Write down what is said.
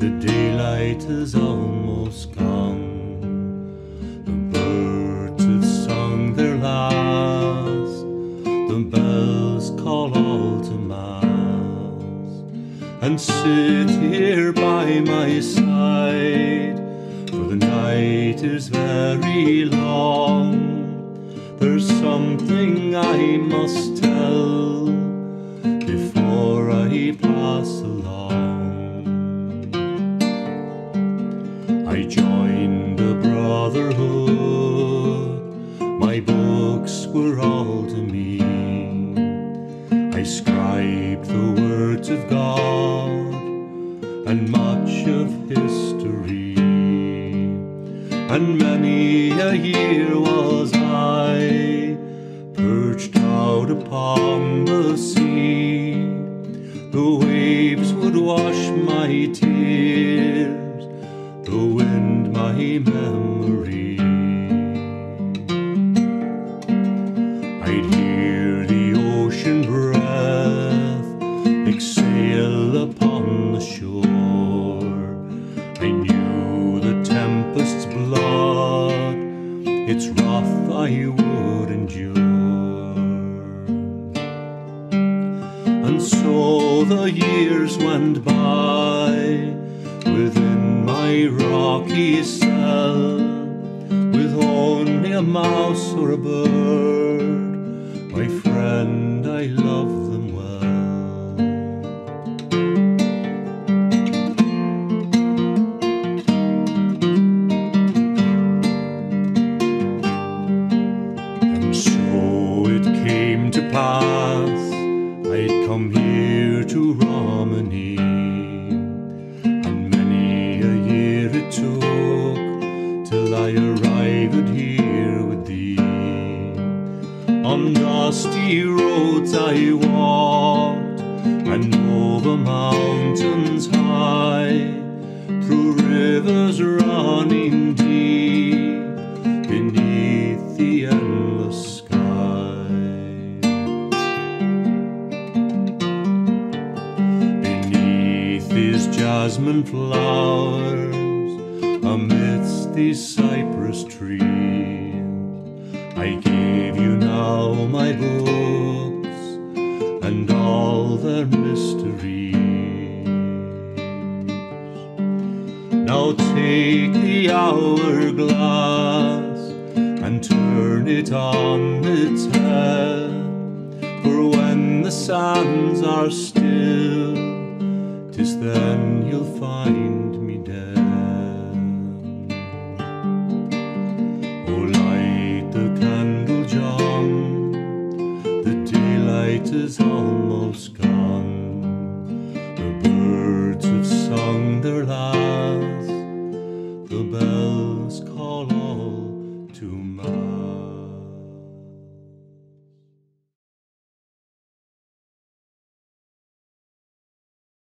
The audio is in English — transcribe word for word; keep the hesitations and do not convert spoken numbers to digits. The daylight has almost gone. The birds have sung their last. The bells call all to mass. And sit here by my side, for the night is very long. There's something I must tell before I pass along. I joined the brotherhood, my books were all to me. I scribed the words of God and much of history. And many a year was I perched out upon the sea. The waves would wash my tears, the wind my memory. I'd hear the ocean breath exhale upon the shore. I knew the tempest's blood, its wrath I would endure. And so the years went by within my rocky cell, with only a mouse or a bird. My friend, I love them well. And so it came to pass, I'd come here to Romney. I arrived here with thee. On dusty roads I walked, and over mountains high, through rivers running deep, beneath the endless sky. Beneath these jasmine flowers, amidst these cypress trees, I gave you now my books and all their mysteries. Now take the hourglass and turn it on its head, for when the sands are still, 'tis then you'll find me dead. Is almost gone. The birds have sung their last. The bells